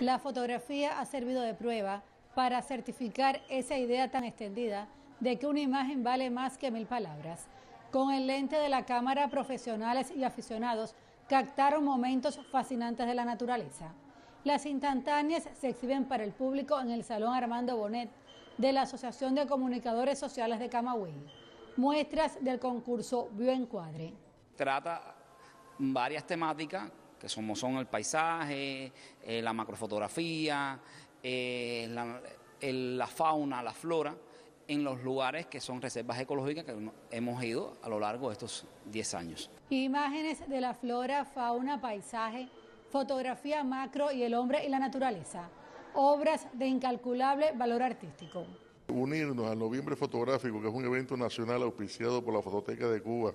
La fotografía ha servido de prueba para certificar esa idea tan extendida de que una imagen vale más que 1000 palabras. Con el lente de la cámara, profesionales y aficionados captaron momentos fascinantes de la naturaleza. Las instantáneas se exhiben para el público en el Salón Armando Bonet de la Asociación de Comunicadores Sociales de Camagüey. Muestras del concurso Bioencuadre. Trata varias temáticas, que son el paisaje, la macrofotografía, la fauna, la flora, en los lugares que son reservas ecológicas que hemos ido a lo largo de estos 10 años. Imágenes de la flora, fauna, paisaje, fotografía macro y el hombre y la naturaleza. Obras de incalculable valor artístico. Unirnos al Noviembre Fotográfico, que es un evento nacional auspiciado por la Fototeca de Cuba,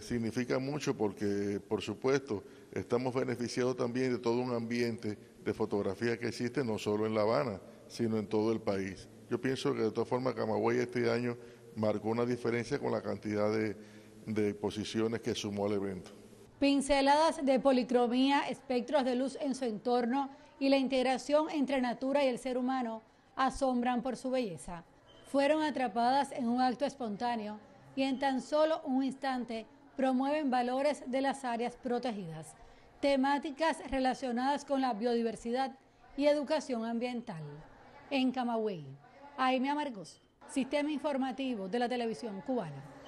significa mucho porque, por supuesto, estamos beneficiados también de todo un ambiente de fotografía que existe no solo en La Habana, sino en todo el país. Yo pienso que de todas formas Camagüey este año marcó una diferencia con la cantidad de exposiciones que sumó al evento. Pinceladas de policromía, espectros de luz en su entorno y la integración entre natura y el ser humano asombran por su belleza. Fueron atrapadas en un acto espontáneo y en tan solo un instante promueven valores de las áreas protegidas, temáticas relacionadas con la biodiversidad y educación ambiental. En Camagüey, Jaime Amargós, Sistema Informativo de la Televisión Cubana.